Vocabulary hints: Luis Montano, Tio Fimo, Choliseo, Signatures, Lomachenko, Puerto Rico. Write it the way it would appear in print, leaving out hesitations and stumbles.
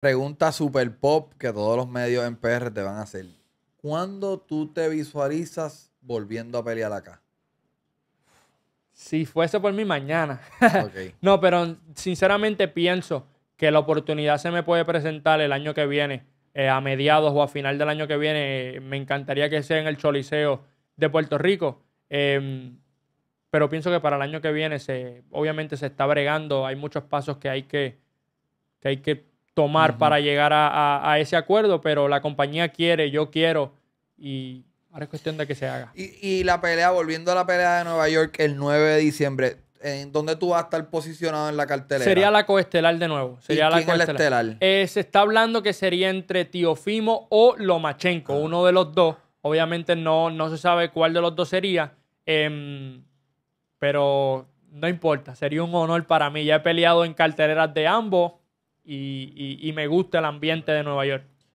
Pregunta super pop que todos los medios en PR te van a hacer. ¿Cuándo tú te visualizas volviendo a pelear acá? Si fuese por mí, mañana. Okay. No, pero sinceramente pienso que la oportunidad se me puede presentar el año que viene, a mediados o a final del año que viene. Me encantaría que sea en el Choliseo de Puerto Rico. Pero pienso que para el año que viene obviamente se está bregando. Hay muchos pasos que hay que tomar para llegar a ese acuerdo, pero la compañía quiere, yo quiero, y ahora es cuestión de que se haga. Y la pelea, volviendo a la pelea de Nueva York el 9 de diciembre, ¿en dónde tú vas a estar posicionado en la cartelera? Sería la coestelar de nuevo. Sería ¿Y la quién coestelar? Es la estelar? Se está hablando que sería entre Tio Fimo o Lomachenko, uno de los dos. Obviamente no se sabe cuál de los dos sería, pero no importa, sería un honor para mí. Ya he peleado en carteleras de ambos. Y me gusta el ambiente de Nueva York.